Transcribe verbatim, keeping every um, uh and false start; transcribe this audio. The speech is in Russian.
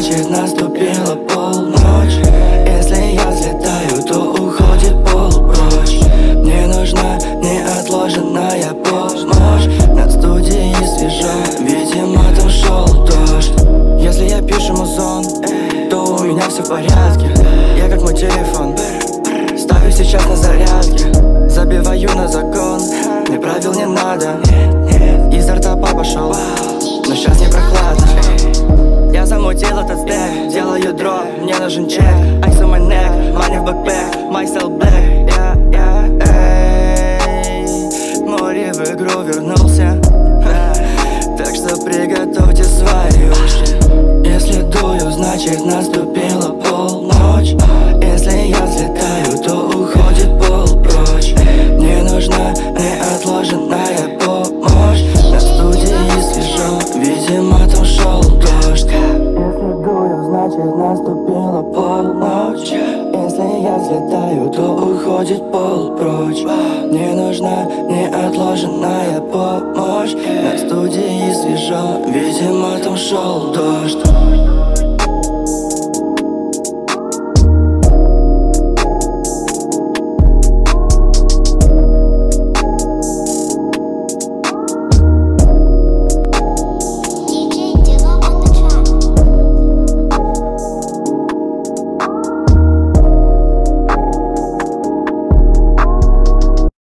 значит наступила полночь. Если я взлетаю, то уходит пол прочь. Мне нужна неотложенная помощь. Над студией свежо, видимо там шел дождь. Если я пишу музон, то у меня все в порядке. Я как мой телефон, ставлю сейчас на зарядке. Забиваю на закон, мне правил не надо. Изо рта папа шел, но сейчас не прохладно. Я замутил этот стек, делаю дроп, мне нужен чек. Ice on my neck, money в backpack, myself black. Yeah, yeah, эй, море в игру вернулся. Так что приготовьте свои уши. Если дую, значит наступила полночь. Если я взлетаю, то уходит пол прочь. Мне нужна неотложенная помощь. На студии свежо, видимо там шел дождь. Если дую, значит наступила полночь. Если я взлетаю, то уходит пол прочь. Мне нужна неотложенная помощь. На студии свежо, видимо там шел дождь.